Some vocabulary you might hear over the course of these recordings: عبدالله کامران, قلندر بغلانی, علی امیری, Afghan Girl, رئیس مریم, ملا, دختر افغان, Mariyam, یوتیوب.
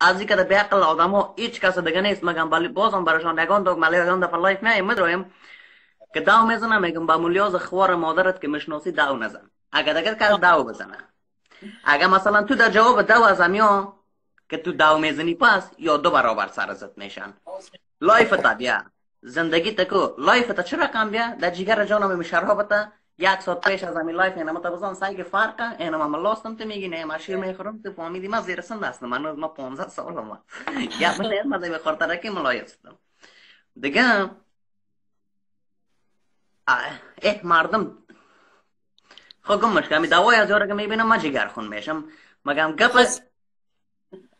از اینکه به عقل آدم‌ها هیچ کس دیگه نیست، مگم ولی بازم براشون نگان داگمالی دادن در لایف میایم میدرویم که داو میزنه، میگم با مولیاز خوار مادرت که میشناسی داو نزن، اگه دکت کار داو بزنه. اگه مثلا تو در جواب داو از همیا که تو داو میزنی پس یا دو برابر سرزت میشن. لایف تا بیا زندگی تکو لایف تا چرا کم بیا در جیگر جانم میشرب تا یک ساعت پیش از همین لایف اینم تا بزن سعی فرقه اینم ما لاستم تو میگی نه ماشین میخورم تو فهمیدی من زیر سن هستم، من 15 سالمه یا من نمیدونم بخاطر کی ملایستم دیگه. مردم خودم مشکل می دوای از جوره که میبینم من جگر خون میشم، مگم گپ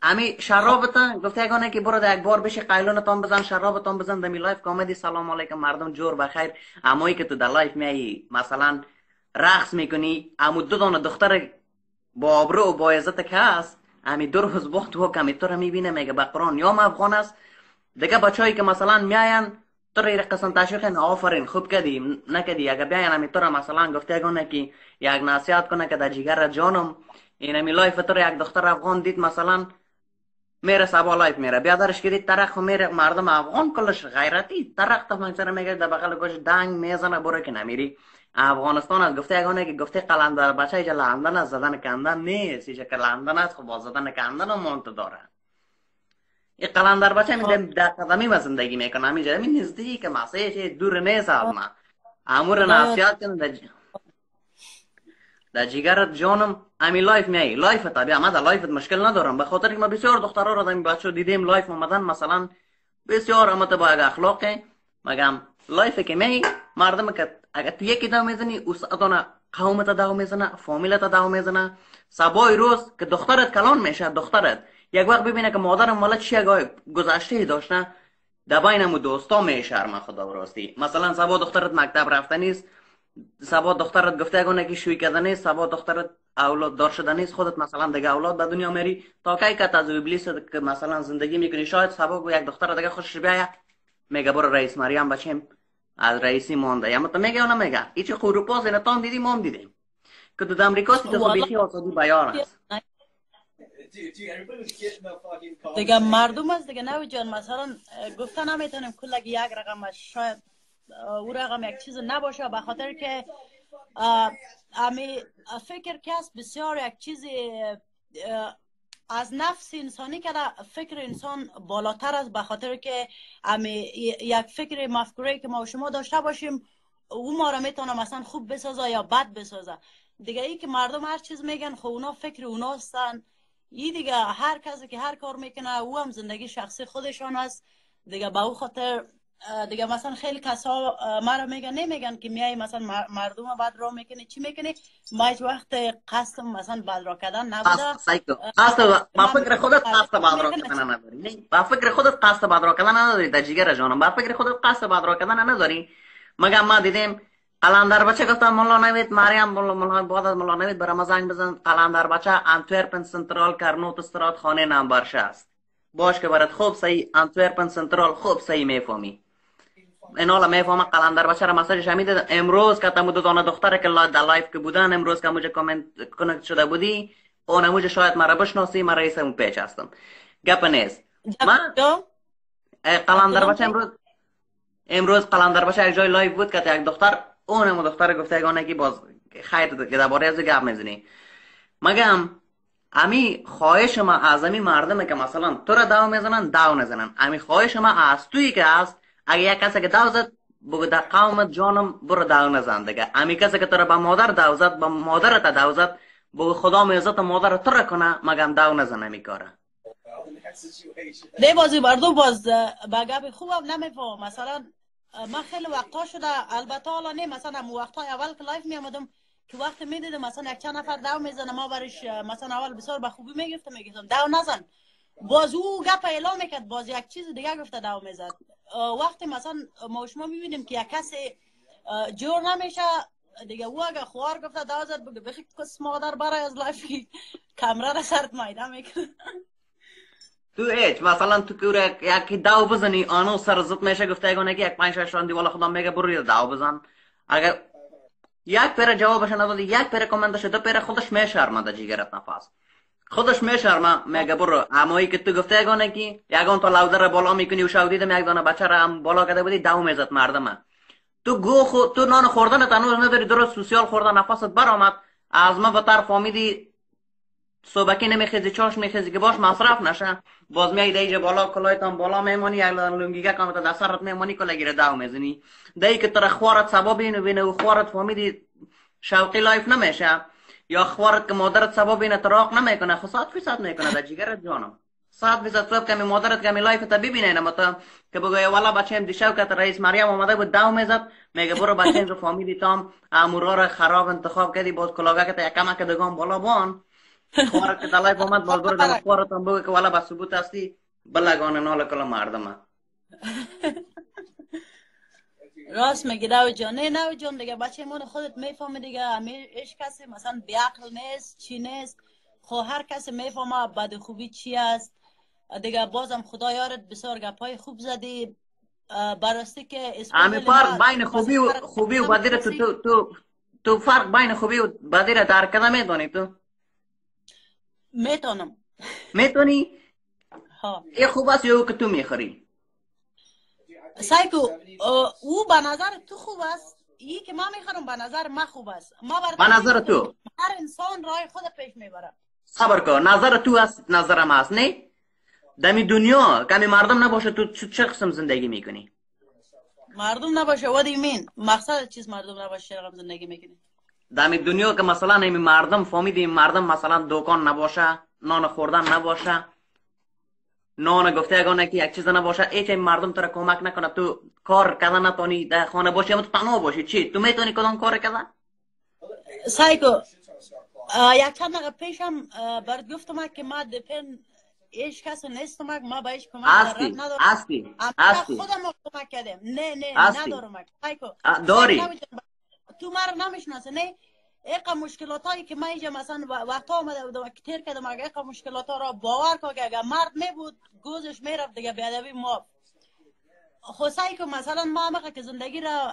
امی شرابتان گفته اگانه که برو یک بار بشی قیلونتان بزن شرابتان بزن دمی لایف کامدی سلام علیکم مردم جور بخیر. امایی که تو در لایف میایی مثلا رقص میکنی امو دو دانه دختر با آبرو و با عزت که هست امی دو روز با تو کمیتر میبینه میگه به قرآن یا افغان است دیگه. بچهایی که مثلا میاین طوری رقصن تشویقن آفرین خوب کردی نکدی، اگه بیاین امی طور مثلا گفته اگانه که یک نصیحت کنه که در جگر جانم اینمی لایف تو یک دختر افغان دید مثلا میره سبا لایف میره بیادرش کردید طرق و میره مردم افغان کلش غیرتی طرق تفنگسره میگرد در بغل گوش دنگ میزنه برو که نمیری افغانستان هست. گفته اگانه که گفته قلندر بچه ایجا لندن هست زدن کندن نیست، ایجا که لندن هست خب باز زدن کندن هم مانت داره. این قلندر بچه میده در قدمی ما زندگی میکنه همیجا همین نزدیک مسیحه دور نیست از ما امور نفسیات کنه در جگرت جانم امی لایف میایی لایف طبیعی ما در لایفت مشکل ندارم، به خاطر که ما بسیار دخترها را دمی بچه دیدیم لایف آمدن مثلا بسیار امت با اگه اخلاقه مگم لایف که میایی مردم که اگه تو یکی دو میزنی او ساعتان قومت دو میزنه فامیلت دو میزنه سبای روز که دخترت کلان میشه دخترت یک وقت ببینه که مادرم والا چی اگه گذشته داشته دباینمو دوستا میشرمه خدا راستی. مثلا سبا دخترت مکتب رفته نیست، سبا دخترت گفته اگه نکی شوی کده نیست، سبا دخترت اولاد دار شده نیست، خودت مثلا دیگه اولاد به دنیا میری تا کی که از ابلیس که مثلا زندگی میکنی شاید سبا یک دختر دیگه خوشش بیاید میگه برو رئیس مریم بچیم از رئیسی مونده یا مت میگه اون میگه هیچ خوروپاز اینا تام دیدیم ما هم دیدیم که تو آمریکا تو بیخی آزادی بیان است دیگه مردم است دیگه. نو جان مثلا گفتن نمیتونیم کلا یک رقمش شاید او رقم یک چیز نباشه به خاطر که امی فکر کس بسیار یک چیز از نفس انسانی که فکر انسان بالاتر است به خاطر که امی یک فکر مفکوره که ما و شما داشته باشیم او ما را میتونه مثلا خوب بسازه یا بد بسازه دیگه. ای که مردم هر چیز میگن خب اونا فکر اونا هستن، این دیگه هر کسی که هر کار میکنه او هم زندگی شخصی خودشان است دیگه. به او خاطر دیگه مثلا خیلی کسا مرا میگن نمیگن که میای مثلا مردم بعد را میکنی چی میکنی ما هیچ وقت قصد مثلا بد را کردن نبوده، قصد با فکر خودت قصد بد را کردن نداری، با فکر خودت قصد بد را کردن نداری در جیگر جانم، با فکر خودت قصد بد را کردن نداری. مگه ما دیدیم قلندر بچه گفتم مولا نوید مریم بعد از مولا نوید برام زنگ بزن قلندر بچه انتورپن سنترال کرنوت استراد خانه نمبر 6 باش که برات خوب صحیح انتورپن سنترال خوب صحیح میفهمی اینالا میفهمه. قلندر بچه را مساجش همیده امروز که تمو دوتانه دختره که در لایف که بودن امروز که موجه کامنت کنکت شده بودی اون موجه شاید مرا بشناسی من رئیس اون پیچ هستم گپ نیست. من قلندر بچه امروز قلندر بچه یک جای لایف بود که یک دختر اونمو دختر گفته اگانه که باز خیر که درباره از گپ میزنی مگم امی خواهش ما از امی مردمه که مثلا تو را داو میزنن داو نزنن. امی خواهش ما از تویی که هست اگه یک کسی که داو زد بگو در قومت جانم برو داو نزن دیگه. امی کسی که تو را به مادر داو زد به مادرت داو زد بگو خدا میزد مادر تو را کنه مگم داو نزن امی کاره دی بازی بردو باز به گپ خوبم نمیفهم. مثلا من خیلی وقتا شده البته حالا نه مثلا مو وقتا اول که لایف میامدم که وقت میدیدم مثلا یک چند نفر داو میزنه ما برش مثلا اول بسیار به خوبی میگفتم داو نزن باز او گپ اعلام میکرد باز یک چیز دیگه گفته داو میزد. وقتی مثلا ما شما میبینیم که یک کسی جور نمیشه دیگه او اگه خوار گفته داو زد بگه بخی کس مادر برای از لایف کمره را سرت میده میکنه تو ایچ مثلا تو کوره یکی داو بزنی آنو سر زد میشه گفته اگه نگی یک 5-6 راندی والا خدا میگه برو داو بزن اگه یک پیره جوابش ندادی یک پیره کامنتش دو پیره خودش میشرمه در جیگرت نفس خودش میشرمه، میگه برو عمویی که تو گفته یگانه کی یگان تا لودر را بالا میکنی و شاو دیدم یک دانه بچه را هم بالا کرده بودی دو میزد مردمه. تو گو تو نان خوردن تنوز نداری، درست سوسیال خوردن نفست برآمد، از ما به طرف آمیدی صبحکی نمیخیزی چاش میخیزی که باش مصرف نشه، باز میای ایجا بالا کلایتان بالا میمانی، یک دانه لنگیگه کامتا در سرت میمانی کلا گیره دو میزنی دایی که تر خوارت سبا بینه و خوارت فامیدی شوقی لایف نمیشه، یا خوارت که مادرت سبب این تراق نمیکنه، خو 100% میکنه در جیگرت جانم 100% سبب کمی مادرت کمی لایف تا ببینه متا که بگه والا بچه‌م دیشب که رئیس مریم اومده بود داو میزد، میگه برو بچه‌م رو فامیلی تام امورا را خراب انتخاب کردی، باز کلاگه که یکم که دگان بالا بان خوارت که لایف اومد باز برو دم خوارت هم بگه که والا با ثبوت هستی بلگان ناله کلا مردمه. راست میگی داو جان، نه داو جان دیگه بچه‌مون خودت میفهمه دیگه، هیچ کسی مثلا بیعقل نیست چی نیست، خو هر کسی میفهمه بدخوبی چی است دیگه. بازم خدا یارت بسیار گپای خوب زدی، براستی که امی فرق بین خوبی و خوبی و بدی تو فرق بین خوبی و بدی را درک نمیدونی تو؟ میتونم. میتونی؟ ها. یه خوب است یه که تو میخوری. سایکو او به نظر تو خوب است، یی که ما میخورم به نظر ما خوب است، ما به نظر تو هر انسان راه خود پیش میبره. صبر کن، نظر تو است نظر ما است نه؟ دمی دنیا کمی مردم نباشه تو چه قسم زندگی میکنی؟ مردم نباشه what do you mean؟ مقصد چیز مردم نباشه چه قسم زندگی میکنی؟ دمی دنیا که مثلا نمی مردم فامیلی مردم مثلا دکان نباشه، نان خوردن نباشه، نان گفته یگانه که یک چیز نباشه، ایچ مردم تو را کمک نکنه، تو کار کردن نتونی، در خانه باشی یا تو تنها باشی چی؟ تو میتونی کدام کار کردن؟ سایکو یک چند دقیقه پیشم برد گفتم که ما دپن هیچ کسی نیستم، ما به هیچ کمک ندارم. هستی هستی خودم کمک کردم. نه نه ندارم سایکو. داری تو ما رو نمیشناسه نه؟ ایقا مشکلاتایی که من اینجا مثلا وقتا آمده بودم که تیر کردم، اگر ایقا مشکلاتا را باور که اگر مرد می بود گوزش می رفت دیگه بیادبی ما خوصایی که مثلا ما همه که زندگی را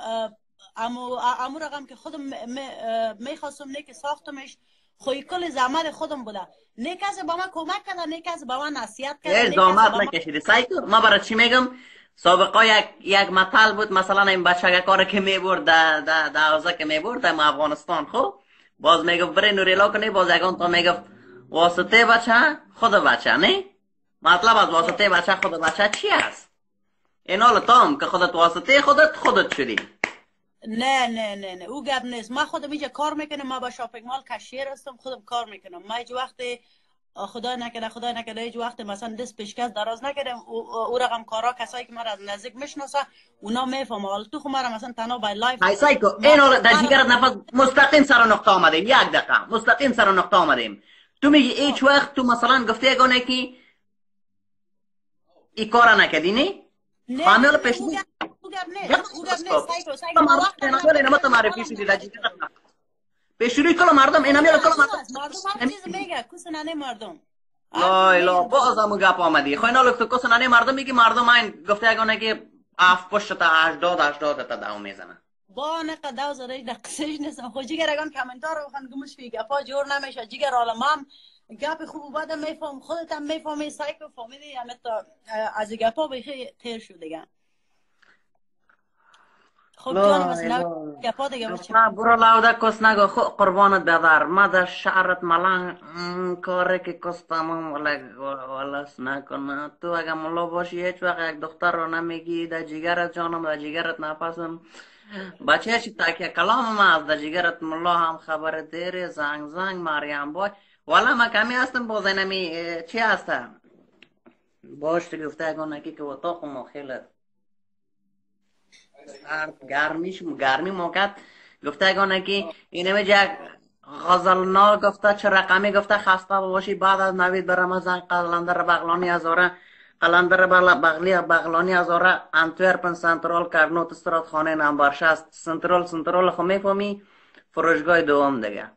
امو رقم که خودم می خواستم نه که ساختمش، خوی کل زحمت خودم بوده، نه کسی با من کمک کرده نه کسی با من نصیحت کرده. یه زحمت نکشیده سایکو، ما برای چی میگم؟ سابقا یک مطل بود مثلا این بچه کار که میبرد دوازه که میبرد ما افغانستان، خب باز میگفت بره نوریلا کنی، باز یکان تا میگفت واسطه بچه خود بچه نه؟ مطلب از واسطه بچه خود بچه چی هست؟ این حال تام که خودت واسطه خودت شدی. نه نه نه نه او گب نیست، ما خودم اینجا کار میکنم، ما با شاپنگ مال کشیر هستم خودم کار میکنم، ما هیچ وقت خدا نکرده هیچ وقت مثلا دست پیشکش دراز نکردم، او رقم کارا کسایی که مرا از نزدیک میشناسه اونا میفهمه، ولی تو خو مرا مثلا تنها بای لایف ایسای کو اینو در جیگرت نفس مستقیم سر نقطه آمدیم. یک دقیقه مستقیم سر نقطه آمدیم. تو میگی هیچ وقت تو مثلا گفته یگانه که ای کارا نکردی نه؟ خامیل پیش بود پیشروی کلا مردم اینا میره کلا مردم چیز میگه کوسنانه مردم لای لا بازم گپ آمدی خو اینا لوک تو کوسنانه مردم میگه مردم این گفته یگانه که اف پشت تا 80 تا داو میزنه با نقه داو زره دقسش نیستم. خو جیگر یگان کامنتار بخون گمش میگه پا جور نمیشه جیگر عالمم گپ خوب بود میفهم خودت هم میفهمی سایکو فامیلی هم تا از گپا بخی تیر شو دیگه. خب جانم اصلا گپا دیگه بچه برو لاوده کس نگو خو قربانت بدار ما در شعرت ملنگ کاره که کس تمام ولس نکنه. تو اگه ملا باشی هیچ وقت یک دختر رو نمیگی در جیگرت جانم در جیگرت نفسم بچه چی تاکیه کلام ما از در جیگرت ملا هم خبر دیره زنگ مریم بای والا ما کمی هستم باز اینمی چی هستم باش تو گفته اگه نکی که اتاق ما خیلت گرمی موقت گفته اگانه که اینمه جا غزلنا گفته چه رقمی گفته خسته باشی بعد از نوید برم از قلندر بغلانی ازاره قلندر بغلانی ازاره انتورپن سنترال کرنوت استراد خانه نمبرشه است سنترال خو میفهمی فروشگاه دوم دیگه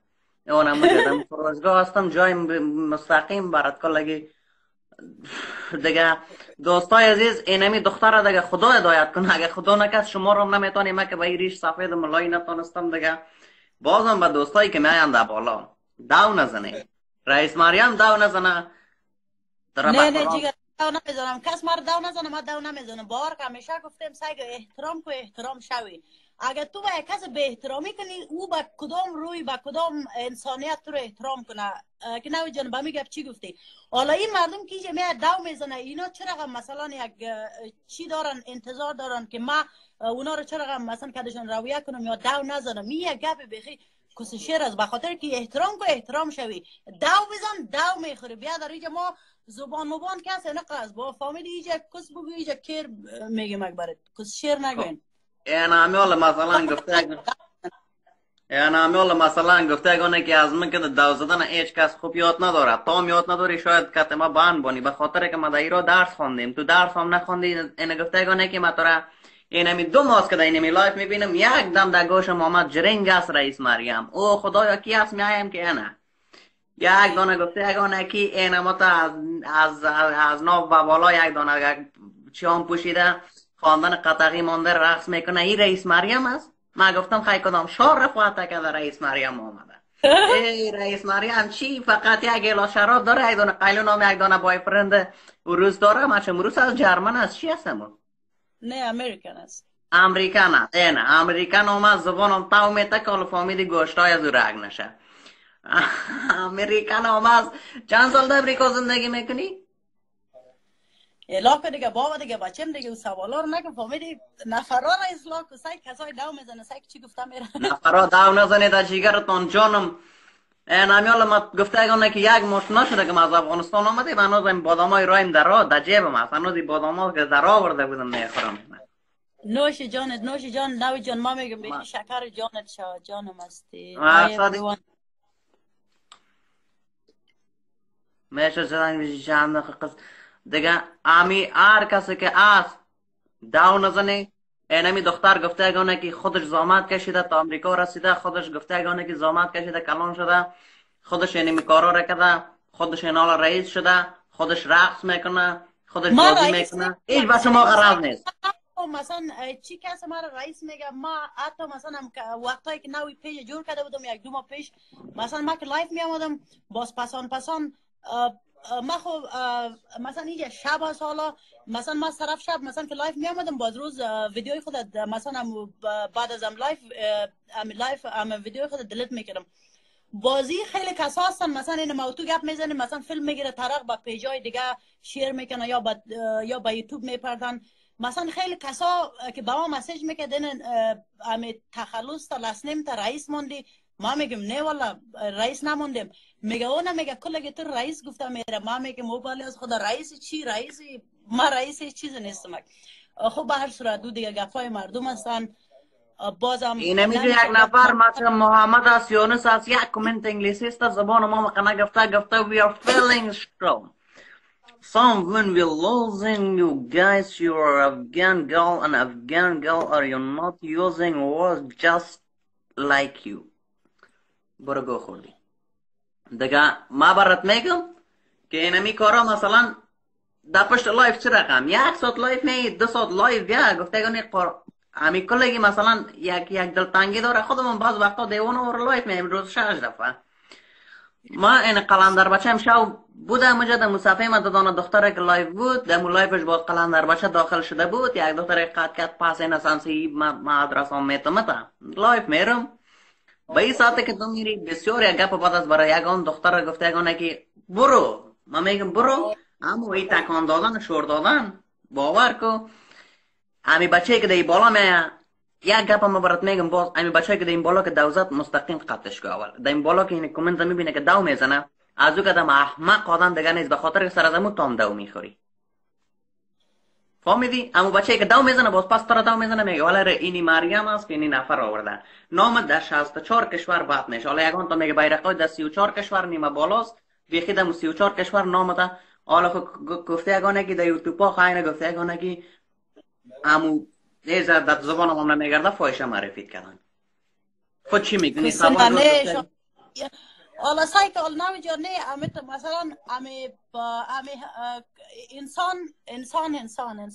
اونم بجدم فروشگاه هستم جای مستقیم برات کلگی دیگه. دوستای عزیز اینمی دختر دیگه خدا هدایت کنه، اگه خدا نکرد شما رو نمیتونیم ما که به ریش سفید ملایی نتونستم دیگه. بازم به دوستایی که میاین در بالا دو نزنید رئیس مریم دو نزنه. نه جیگر دو نمیزنم، کس مار دو نزنه، ما دو نمیزنم. باور که همیشه گفتم سگ احترام کو احترام شوی. اگر تو به کس به احترامی کنی او با کدام روی با کدام انسانیت تو رو احترام کنه که نوی جان با میگه چی گفتی. حالا این مردم که اینجا میاد دو میزنه اینا چرا مثلا یک چی دارن انتظار دارن که ما اونا رو چرا مثلا کدشون رویه کنم یا دو نزنم. یه گپ بخی کس شعر از بخاطر که احترام کو احترام شوی. دو بزن دو میخوری. بیا در اینجا ما زبان مبان کس نقص با فامیلی اینجا کس بگو اینجا کیر میگه مگبرد کس شعر نگوین. این همی مثلا گفته گونه که از من که دو زدن هیچ کس خوب یاد نداره. تا یاد نداری شاید کت ما بند بانی به خاطر که ما در ایران درس خواندیم. تو درس هم نخوندی. این گفته گونه که ما تو را اینمی دو ماست که در اینمی لایف میبینم یک دم در گوشم آمد جرنگ است رئیس مریم. او خدایا کی هست میایم که اینه یک دانه گفته گونه که اینما تا از ناف و بالا یک دانه چیام پوشیده خواندن قطعی مانده رقص میکنه. این رئیس مریم است. من گفتم خیلی کدام شار رفت که رئیس مریم آمده. ای رئیس مریم چی فقط یک گلاس شراب داره یک دانه قیلو نام یک دانه بای فرند روز داره. من چه امروز از جرمن است چی هستم؟ نه امریکن است. امریکن است. نه امریکن آمد زبانم تاو میته که فامیلی گوشتای از او رگ نشه. امریکن آمد. چند سال در امریکا زندگی میکنی؟ علاقه دیگه بابا دیگه بچم دیگه سوالا رو نگه فامیلی نفرا را اصلاح کو سگ کسای دو میزنه سگ چی گفتم میره نفرا دو نزنه تا جیگرتون جانم. اینامیال ما گفتگونه که یک مشت نشده که ما از افغانستان اومده و هنوز این بادامای رایم درا در جیبم است. هنوز این باداما که درا آورده بودم نمیخورم. نوش جانت نوش جان نوی جان ما میگم بی شکر جانت شا جانم هستی. میشه زنگ جان قص دیگه امی هر کسی که است دو نزنه. اینمی دختر گفتگانه که خودش زحمت کشیده تا امریکا رسیده. خودش گفتگانه که زحمت کشیده کلان شده. خودش اینمی کارا را کرده. خودش اینالا رئیس شده. خودش رقص میکنه. خودش بازی میکنه. هیچ بچه ما غرض نیست. مثلا چی کسی ما رئیس میگه ما حتی مثلا وقتایی که نوی پیش جور کرده بودم یک دو ماه پیش مثلا ما که لایف میامدم باز پسان ما خو مثلا اینجا شب از حالا مثلا ما طرف شب مثلا که لایف می اومدم باز روز ویدیوی خود مثلا بعد از ام لایف ویدیوی خود دلیت میکردم. بازی خیلی کسا هستن مثلا این موضوع گپ میزنه مثلا فیلم میگیره طرق با پیجای دیگه شیر میکنه یا با یوتیوب میپردن. مثلا خیلی کسا که با ما مسیج میکردن ام تخلص تا لسنیم تا رئیس موندی. ما میگم نه والا رئیس نموندم. میگه اون میگه کلا تو رئیس گفتم میره. ما میگه موبایل از خدا رئیس چی رئیس ما رئیس چیز نیستم. خب به هر صورت دو دیگه گپای مردم هستن. بازم اینمیگه یک نفر مثلا محمد است یونس است یک کامنت انگلیسی است زبان ما مقنع گفته we are feeling strong. Someone will losing you guys. You are Afghan girl and Afghan girl are you not using words just like you. برو گو خوردی دیگه. ما برات میگم که اینمی کارا مثلا در پشت لایف چه رقم یک ساعت لایف نه دو ساعت لایف بیا گفتگونه همی کلگی مثلا یک دلتنگی داره. خودمون بعض وقتا دیوانه اور لایف میگیم روز 6 دفعه. ما این قلندر بچه امشب بودم اونجا در مصافه ما دادانه دختره که لایف بود در مو لایفش با قلندر بچه داخل شده بود. یک دختره قد کرد پاس این اسانسی ما ادرسام میتمتا لایف میرم به این ساعته که تو میری بسیار یک گپ بعد از برای یک آن دختر گفته گونه که برو. من میگم برو اما این تکان دادن شور دادن باور کو همی بچه که در این بالا میاد یک گپ ما برات میگم باز همی بچه که در این بالا که دوزت مستقیم قطعش کو. اول در این بالا که این کامنت میبینه که دو میزنه از او کدام احمق آدم دیگه نیست به خاطر که سر از امو تام دو میخوری فهمیدی. اما بچه که دو میزنه باز پس تر دو میزنه میگه والا اینی مریم است که اینی نفر آورده نامت در 64 کشور بات میشه. حالا یگان تا میگه بیرقای در 34 کشور نیمه بالاست بیخی در 34 کشور نامت. حالا گفته یگانه که در یوتیوبا خاینه گفته یگانه که امو دیزه در زبان هم نمیگرده فایشه معرفی کردن. خود چی میگنی؟ حالا سعی که النامی جانه امیت مثلا انسان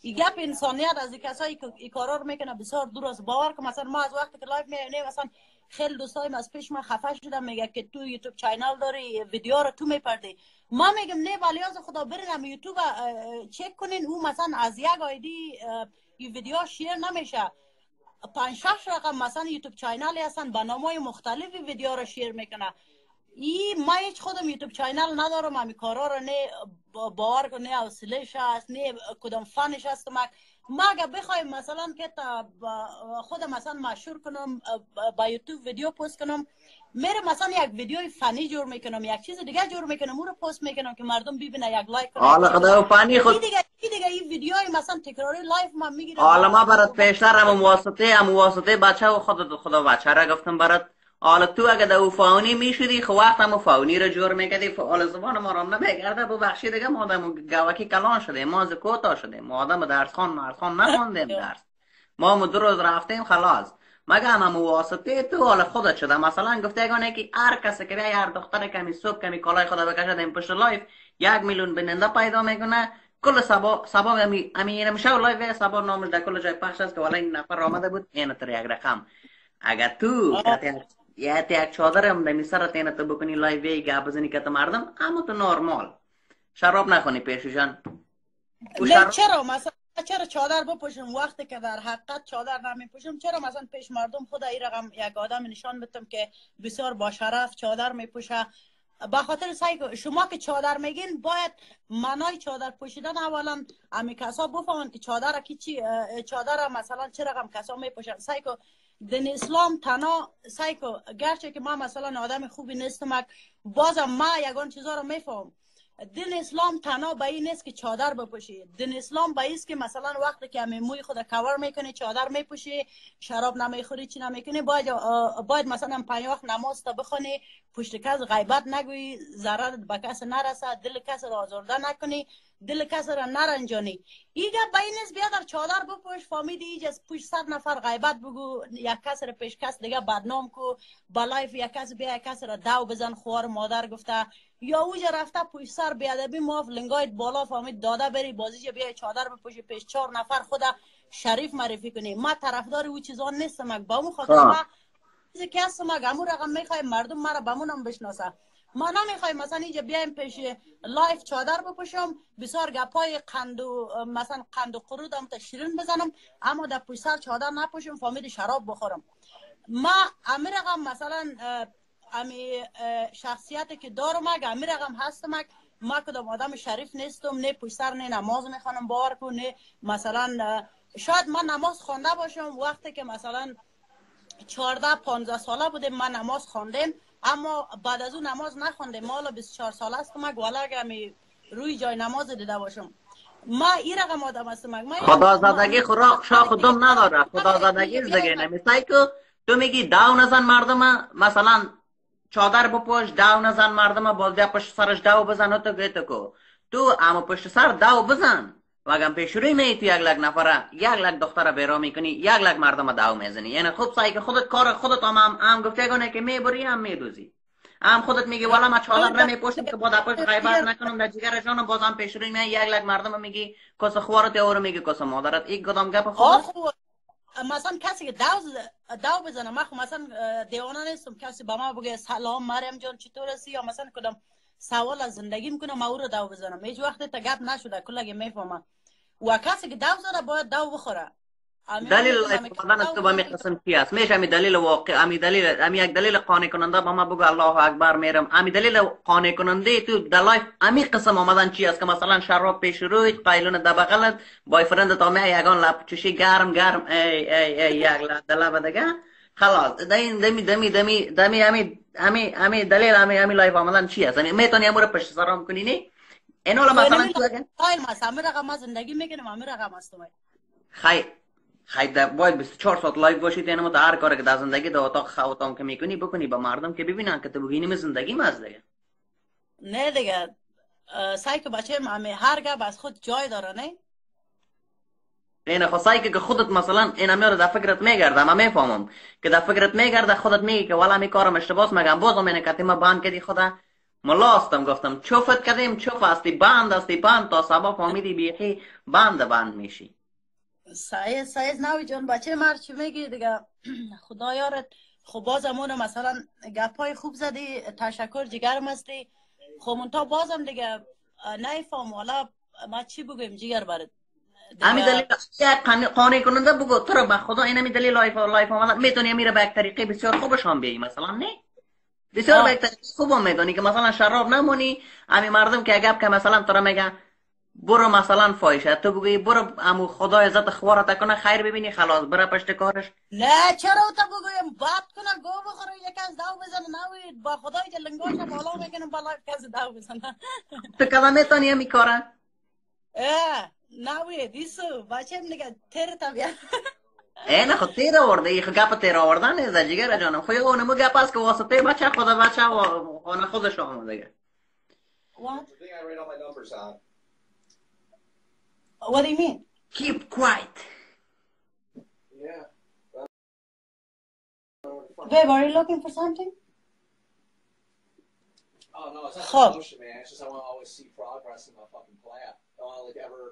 ای گپ انسانیت از کسایی که ای کارا رو میکنه بسیار دور است. باور که مثلا ما از وقتی که لایف میایم مثلا خیلی دوستایم از پیش من خفه شدم میگه که تو یوتیوب چینل داری ویدیو رو تو میپردی. ما میگم نه ولی از خدا بریم یوتیوب چک کنین، او مثلا از یک آیدی ویدیو شیر نمیشه، 5-6 رقم مثلا یوتیوب چینل هستن با نامای مختلفی ویدیو رو شیر میکنه. ما هیچ خودم یوتیوب چینل ندارم، همی کارا رو نه باور کنم، نه حوصله‌اش هست، نه کدام فنش هست. ما اگه بخوایم مثلا که خودم مثلا مشهور کنم با یوتیوب ویدیو پست کنم، میرم مثلا یک ویدیوی فنی جور میکنم، یک چیز دیگه جور میکنم، اون رو پست میکنم که مردم ببینن، یک لایک کنن. حالا خدا فنی خود دیگه این ویدیوی مثلا تکراری لایف ما میگیرم. حالا ما برات پیشتر هم واسطه بچه‌ها خدا بچه را گفتم برات. حالا تو اگه دو فاونی میشدی خو وقت هم فاونی را جور میکردی، فعال زبان ما را نمیگرده. ببخشید دیگه ما آدم گواکی کلان شده، ما از کوتا شده، ما آدم درسخان مرسخان نخوندیم درس، ما هم دو روز رفتیم خلاص. مگه هم واسطه تو حالا خودت شده، مثلا گفته اگانه که هر کسی که بیا هر دختر کمی صبح کمی کالای خدا بکشد این پشت لایف 1 میلیون بیننده پیدا میکنه. کل سبا همین شو لایف سبا نامش در کل جای پخش است که والا این نفر آمده بود این تر یک رقم. اگه تو یا تیک چادرم دمی سرت اینه تو بکنی لایوی گپ بزنی که تو مردم، اما تو نورمال شراب نخونی پیششان. چرا مثلا چرا چادر بپوشم وقتی که در حقیقت چادر نمیپوشم؟ چرا مثلا پیش مردم خود این رقم یک آدم نشان بدم که بسیار با شرف چادر میپوشه؟ به خاطر سعی شما که چادر میگین باید معنای چادر پوشیدن اولا امی کسا بفهمن که چادر کی چی، چادر مثلا چه رقم کسا میپوشن. سعی کو دین اسلام تنها سعی کو، گرچه که ما مثلا آدم خوبی نیستم، بازم ما یگان چیزا رو میفهم. دین اسلام تنها به این نیست که چادر بپوشی، دین اسلام به این است که مثلا وقتی که موی خود کور میکنی چادر میپوشی، شراب نمیخوری، چی نمیکنی، باید مثلا 5 وقت نماز تا بخونی، پشت کس غیبت نگویی، ضررت به کس نرسه، دل کس را آزرده نکنی، دل کس را نرنجانی. این گپ به این نیست بیادر چادر بپوش فامیدی ایج از پشت 100 نفر غیبت بگو، یک کس را پیش کس دیگه بدنام کو، با لایف یک کس بیا یک کس را دو بزن خوار مادر گفته، یا اوجا رفته پشت سر بیادبی ماف لنگایت بالا فامید داده بری بازیجا بیا چادر بپوشی پیش 4 نفر خود شریف معرفی کنی. ما طرفدار او چیزا نیستم، با اون خاطر ما چیزی که هستم همون رقم میخوایم مردم مرا بمونم بشناسه. ما نمیخوایم مثلا اینجا بیایم پیش لایف چادر بپوشم، بسیار گپای قند و مثلا قند و قرودم تا شیرین بزنم، اما در پشت سر چادر نپوشم فامید شراب بخورم. ما همین رقم مثلا امی شخصیتی که دارم اگه امی رقم هستم، ما کدام آدم شریف نیستم، نه پشت سر نه نماز میخوانم باور کن، نه مثلا شاید من نماز خوانده باشم وقتی که مثلا 14-15 ساله بودیم من نماز خواندیم، اما بعد از اون نماز نخوندیم. ما حالا 24 ساله هستم ولی اگه امی روی جای نماز دیده باشم ما این رقم آدم هستم. خدا زدگی خوراک شا خودم نداره، خدا زدگی زدگی نمیسای که تو میگی داو نزن مردم، مثلا چادر بپوش داو نزن مردم، بالده پشت سرش داو بزن، تو گیتو کو تو اما پشت سر داو بزن وگم پیشوری نهی، تو 1 لک نفره 1 لک دختره بیرا میکنی، 1 لک مردم داو میزنی. یعنی خوب سایی که خودت کار خودت هم گفته گونه که میبری هم میدوزی، هم خودت میگی والا ما چادر نمیپوشم که بعد پشت غیبت نکنم در جگر جانم، بازم پیشوری نهی 1 لک مردم میگی کس خوارت یا رو میگی کس مادرت. این گدام گپ خودت مثلا کسی که داو بزنه، ما خو مثلا دیوانه نیستم کسی با ما بگه سلام مریم جان چطور هستی یا مثلا کدام سوال از زندگی میکنه ما او رو داو بزنم، هیچ وقت تا گپ نشده کلاگه میفهمه. و کسی که داو زنه باید داو بخوره. دلیل استفادن از تو به می قسم چی است؟ میشه می دلیل واقع، امی دلیل، امی یک دلیل قانع کننده با ما بگو الله اکبر میرم، امی دلیل قانع کننده تو در لایف امی قسم آمدن چی است که مثلا شراب پیش روی، قایلون در بغلت، بای فرند تا می یگان لب چشی گرم ای ای ای یگلا دلا بدگا خلاص. دمی امی دلیل امی لایف آمدن چی است؟ می تونی امور پشت سرام کنی نه؟ اینو لما مثلا تو اگه قایل ما سامر رقم زندگی میکنم، امی رقم است تو خیر خیلی باید 24 ساعت لایف باشید. یعنی ما هر کاری که در زندگی در اتاق خواهتام که میکنی بکنی با مردم که ببینن که تو بگینیم زندگی ما از دیگه نه دیگه سعی که بچه همه هر گپ از خود جای داره نه؟ اینه خود سعی که خودت مثلا این همه رو در فکرت میگرده، من میفهمم که در فکرت میگرده خودت میگی که والا می کارم اشتباس، مگم بازم اینه که ما بند کردی خدا ملاستم گفتم چوفت کردیم چوف هستی بند تا سبا فهمیدی بیخی بند میشی. سایز نوی جان بچه مرد چی میگی دیگه خدا یارت خب بازم اونو مثلا گپای خوب زدی، تشکر جگرم هستی، خب منطقه بازم دیگه نایفام والا ما چی بگویم جگر برد امی دلیل قانع کننده بگو تو رو به خدا این امی دلیل لایف آمدن میتونی امی رو به یک طریقه بسیار خوبشان بیایی مثلا نه؟ بسیار به یک طریقه خوب هم میدونی که مثلا شراب نمونی امی مردم که اگه مثلا تو رو میگه برو مثلا فایشه تو بگوی برو امو خدا عزت خوارت کنه خیر ببینی خلاص برو پشت کارش نه چرا تو بگویم باب کنه گو بخوره یک از دو بزنه نوید با خدای که لنگاشم بالا میکنم بالا کس دو بزنه تو کده میتونی امی کاره؟ اه نوید ایسو بچه هم نگه تیر تا بیا ای نه خود تیر آورده ای خود گپ تیر آوردن نیزه جگر جانم خوی اونمو گپ هست که واسطه بچه خدا بچه و خودش آمده What do you mean? Keep quiet. Yeah. Babe, are you looking for something? Oh, no, it's not a motion, man. It's just I want to always see progress in my fucking clap. I don't want to, like, ever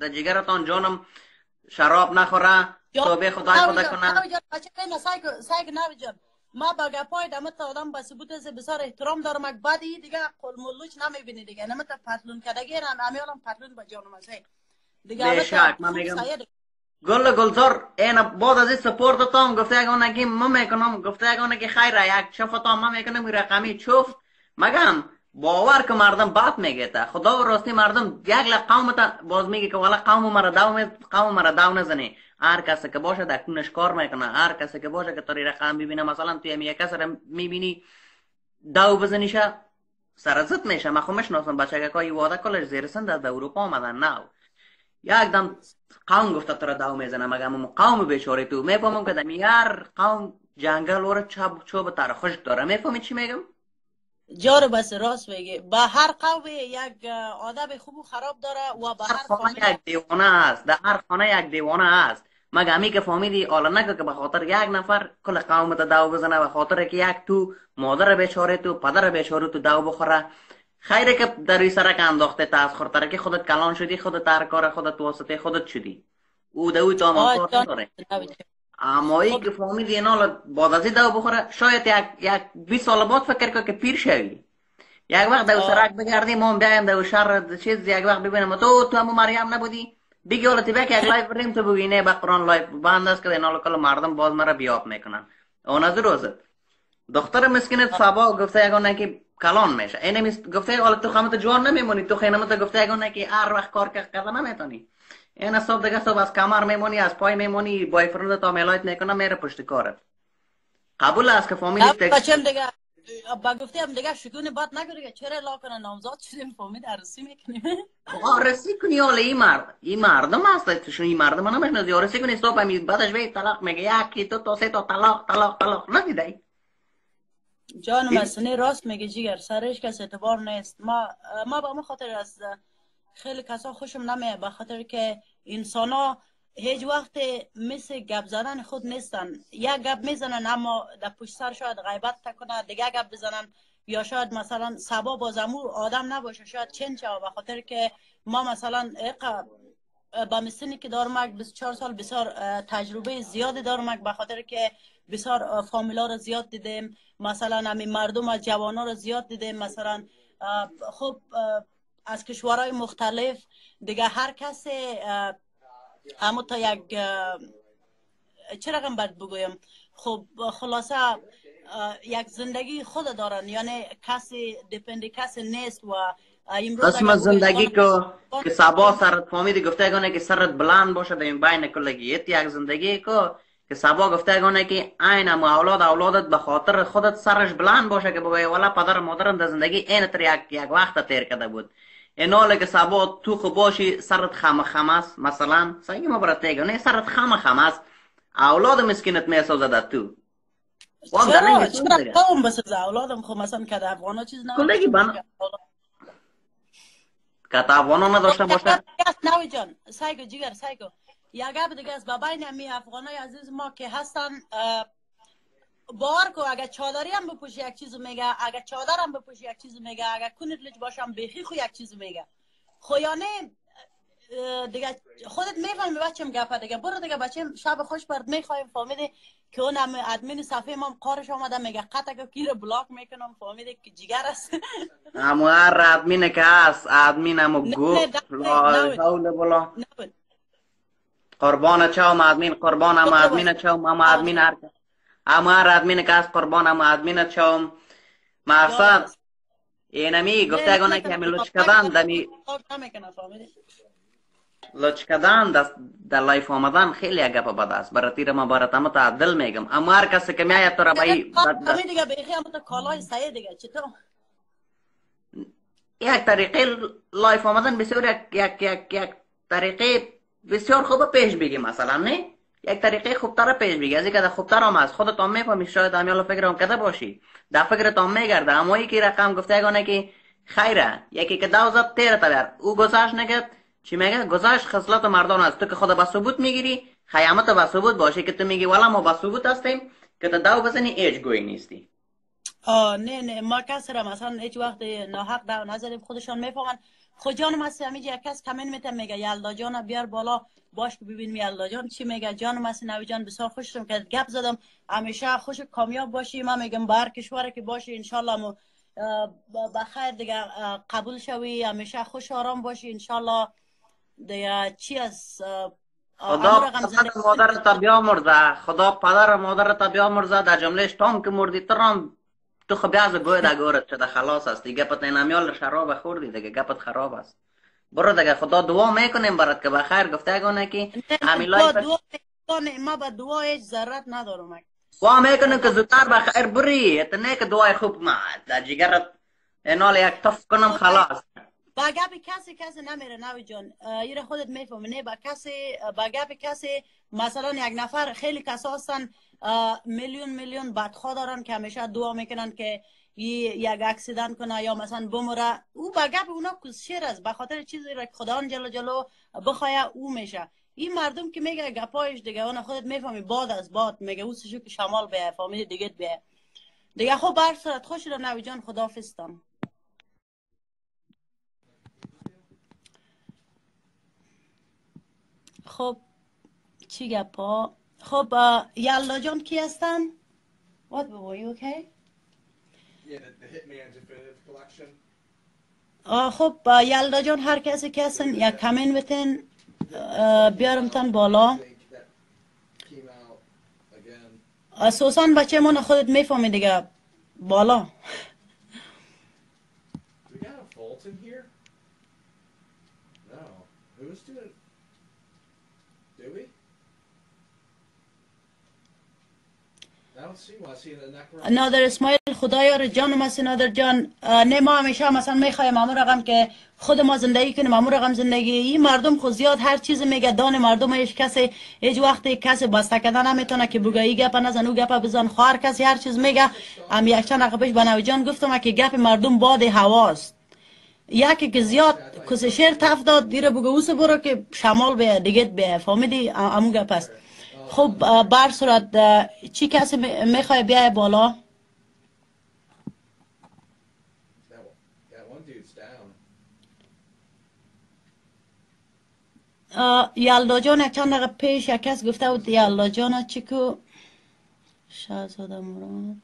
be stepping backwards. شراب نخوره توبه خدا کنه سایگ نوی جان ما با گپای دمت آدم با ثبوت از بسیار احترام دارم اگه بعدی دیگه قلمولوچ نمیبینی دیگه نمت پتلون کدگی رم امیالم پتلون با جانم از دیگه بشک من میگم گل گلزار این بعد از این سپورت تام گفته اگه که من میکنم گفته اگه که خیره یک شفتام من میکنم رقمی چفت مگم باور که مردم بات میگه تا خدا و راستی مردم یکل قوم تا باز میگه که والا قوم مرا داو نزنه هر کسی که باشه در کونش کار میکنه هر کسی که باشه که تاری رقم ببینه مثلا توی امی یک کسی را میبینی داو بزنیشه سرزد میشه من خود میشناسم بچه که واده کلش زیر سند از اروپا آمدن نه یک دم قوم گفته تو را داو میزنه مگم قوم بیچاره تو میفهمم که دمی هر قوم جنگل و چوب تر خشک داره میفهمی چی میگم جارو بس راست میگه با هر قوم یک آداب خوب و خراب داره و با هر خانه یک دیوانه است در هر خانه یک دیوانه است مگه امی که فهمیدی آلا نگه که به خاطر یک نفر کل قومت داو بزنه به خاطر که یک تو مادر بیچاره تو پدر بیچاره تو داو بخوره خیره که در سرک انداخته تا از خورتره که خودت کلان شدی خودت هر کار خودت واسطه خودت شدی او دوی تو اما کار نداره اما ای که فهمیدی اینا بعد از این دو بخوره شاید یک 20 سال بعد فکر کنه که پیر شوی یک وقت دو سرک بگردی ما هم بیایم دو شر چیز یک وقت ببینم تو همون مریم نبودی بگی حالا تیبه که یک لایف بریم تو بگی نه به قرآن لایف بند است که اینا کل مردم باز مرا بیاب میکنن اون از روزت دختر مسکینت صبا گفته یگانه که کلان میشه این گفته حالا تو خامت جوان نمیمونی تو خینمت گفته یگانه که هر وقت کار کردن نمیتونی این صبح دیگه صبح از کمر میمونی از پای میمونی بای فرند تا میلایت میکنه میره پشت کارت قبول است که فامیلی بچم دیگه با گفته هم دیگه شکونه بات نگوری چرا لا کنه نامزاد شدیم فامیل عروسی میکنیم عروسی کنی حالا این مردم هست چون این مردم ها نمیشناسی عروسی کنی صبح همین بعدش به طلاق میگه یکی دو تا سه تا طلاق طلاق طلاق ندیدی جانم حسنی راست میگه جیگر سرش کس اعتبار نیست ما با خاطر از خیلی کسا خوشم نمیه به خاطر که انسان ها هیچ وقت مثل گپ زدن خود نیستن یک گپ میزنن اما در پشت سر شاید غیبت تکنه دیگه گپ بزنن یا شاید مثلا صبا بازمور آدم نباشه شاید چنچه به خاطر که ما مثلا با مسنی که دارمک 24 سال بسیار تجربه زیادی دارمک به خاطر که بسیار فامیلا رو زیاد دیدیم مثلا همین مردم از جوانا رو زیاد دیدیم مثلا خب از کشورهای مختلف دیگه هر کس همو تا یک چه رقم برد بگویم خب خلاصه یک زندگی خود دارن یعنی کسی دیپندی کسی نیست و امروز قسم زندگی که سبا سرت فامیدی گفته گونه که سرت بلند باشه به این بین کلگیت یک زندگی که سبا گفته گونه که این هم اولادت به خاطر خودت سرش بلند باشه که بگوی والا پدر مادرم در زندگی این تر یک وقت تیر کده بود ایناله که سبا تو خوب باشی سرت خم است مثلا سنگی ما برای تیگه نه سرت خم است اولاد مسکینت میسازه در تو چرا قوم بسازه اولادم خب مثلا کده افغانا چیز نمید کده افغانا نداشته باشه نوی جان سایگو جیگر سایگو یک گپ دیگه از بابین امی افغانای عزیز ما که هستن باور کو اگر چادری هم بپوشی یک چیزو میگه، اگر چادر هم بپوشی یک چیزو میگه، اگر کنت لج باشم بخی خو یک چیزو میگه. خویانه دیگه خودت میفهمی بچم گپه دیگه. برو دیگه بچم شب خوش برد. میخوایم فهمیدی که اونم ادمین صفحه ما قارش اومده میگه قطع که کیره بلاک میکنم. فهمیدی که جگر است. اما هر ادمین که است ادمینمو گفت حول بلا قربان چاو ادمین قربان ادمین چاو ما ادمین هر امار آدمین کاس قربان ام آدمین چوم مارساد اینمی گفته گونه که همی لچکدان دمی لچکدان در لایف آمدن خیلی اگه بداست برای تیر ما براتم تا دل میگم امار کسی که میاد تو را بایی همی دیگه بیخی همون تا کالای سایه دیگه چطور؟ یک طریقه لایف آمدن بسیار یک طریقه بسیار خوب پیش بگی مثلا نه؟ یک طریقه خوبتر پیش بگی از اینکه در خوبتر هم از خودت هم میفهمی شاید همیالا فکر هم کده باشی در فکرت هم میگرده اما یکی رقم گفته گانه که خیره یکی که دو زد تیره تبیر او گذشت نگد چی میگه گذشت خصلت مردان است تو که خود به ثبوت میگیری خیامت به ثبوت باشی که تو میگی والا ما به ثبوت هستیم که تو دو بزنی هیچ گویی نیستی نه ما کسی را مثلا هیچ وقت ناحق دو نظر خودشان میفهمن خود جانم هستی همیجه یک کس کمین میتم میگه یلدا جان بیار بالا باش که ببینم یلدا جان چی میگه جانم هستی نوی جان بسیار خوشم که گپ زدم همیشه خوش کامیاب باشی من میگم بر کشوره که باشی انشالله بخیر دیگه قبول شوی همیشه خوش آرام باشی انشالله دیگه چی از خدا پدر مادر تا بیا مرده خدا پدر مادر تا بیا مرده در جملهش تام که مردی ترام تو خب از گوی دا گورت شده خلاص است دیگه گپت نمیال شراب خوردی دیگه گپت خراب است برو دیگه خدا دعا میکنیم برات که بخیر گفته گونه که همیلای دعا ما با دعا هیچ ضرورت ندارم دعا میکنم که زودتر بخیر بری اتنه که دعای خوب ما در جگرت اینال یک تف کنم خلاص با گپ کسی نمیره نوی جان ایره خودت میفهمی نه با گپ کسی مثلا یک نفر خیلی کسا هستن میلیون بدخوا دارن که همیشه دعا میکنن که یک اکسیدن کنه یا مثلا بمره او با گپ اونا کسشیر است بخاطر چیزی را که خداوند جلو بخواه او میشه این مردم که میگه گپایش دیگه اون خودت میفهمی باد از باد میگه او سشو که شمال بیه فامیل دیگه بیه دیگه خب بر صورت خوش را نوی جان خداحافظتان خب چی گپا خب یالا جان کی هستن what were you okay yeah the hitman collection خب یالا جان هر کسی که هستن یا کامنت بتن بیارم تن بالا اساساً بچه من خودت میفهمی دیگه بالا نادر اسماعیل خدایار جانم هستی نادر جان نه ما همیشه مثلا میخوایم امو رقم که خود ما زندگی کنیم امو رقم زندگی این مردم خود زیاد هر چیز میگه دان مردم هیچ کسی هیچ وقت کسی بسته کردن نمیتونه که بگه گپ نزن او گپ بزن خواهر کسی هر چیز میگه هم یک چند عقبش بنوی جان گفتم که گپ مردم باد هواست یکی که زیاد کسی شعر تف داد دیره بگه اوس برو که شمال به دیگه به فهمیدی امو گپ است خب بر صورت چی کسی میخوای بیای بالا یلدا جان یک چند دقیقه پیش یک کس گفته بود یلدا جان چیکو شهزاده مراد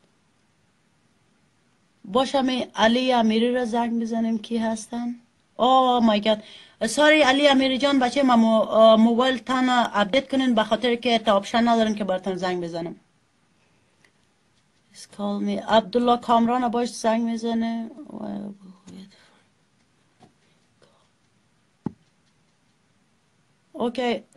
باشم علی امیری را زنگ بزنیم کی هستن اوه مای گاد سوری علی امیری جان بچه ما موبایل تان اپدیت کنین به خاطر که تا آپشن ندارن که براتون زنگ بزنم اس کال می عبدالله کامران باش زنگ میزنه اوکی